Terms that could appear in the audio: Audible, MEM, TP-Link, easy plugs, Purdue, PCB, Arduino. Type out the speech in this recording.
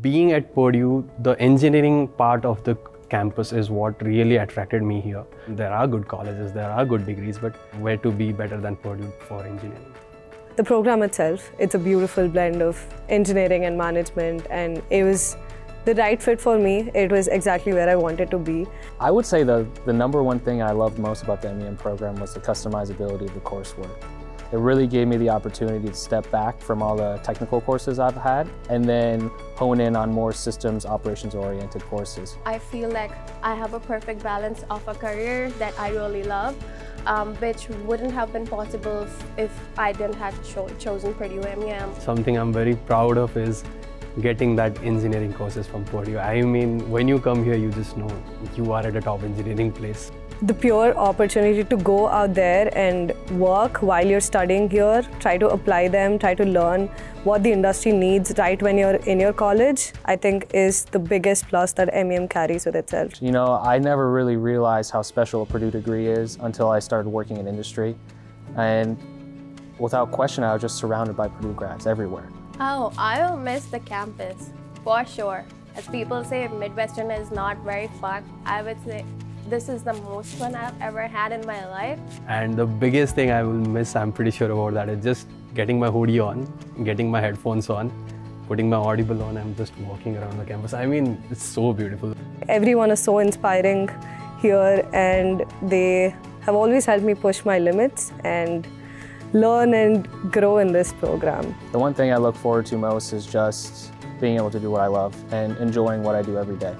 Being at Purdue, the engineering part of the campus is what really attracted me here. There are good colleges, there are good degrees, but where to be better than Purdue for engineering? The program itself, it's a beautiful blend of engineering and management, and it was the right fit for me. It was exactly where I wanted to be. I would say the number one thing I loved most about the MEM program was the customizability of the coursework. It really gave me the opportunity to step back from all the technical courses I've had and then hone in on more systems, operations-oriented courses. I feel like I have a perfect balance of a career that I really love, which wouldn't have been possible if I didn't have chosen Purdue MEM. Something I'm very proud of is getting that engineering courses from Purdue. I mean, when you come here, you just know you are at a top engineering place. The pure opportunity to go out there and work while you're studying here, try to apply them, try to learn what the industry needs right when you're in your college, I think is the biggest plus that MEM carries with itself. You know, I never really realized how special a Purdue degree is until I started working in industry. And without question, I was just surrounded by Purdue grads everywhere. Oh, I'll miss the campus, for sure. As people say, Midwestern is not very fun. I would say this is the most fun I've ever had in my life. And the biggest thing I will miss, I'm pretty sure about that, is just getting my hoodie on, getting my headphones on, putting my Audible on, and just walking around the campus. I mean, it's so beautiful. Everyone is so inspiring here, and they have always helped me push my limits and learn and grow in this program. The one thing I look forward to most is just being able to do what I love and enjoying what I do every day.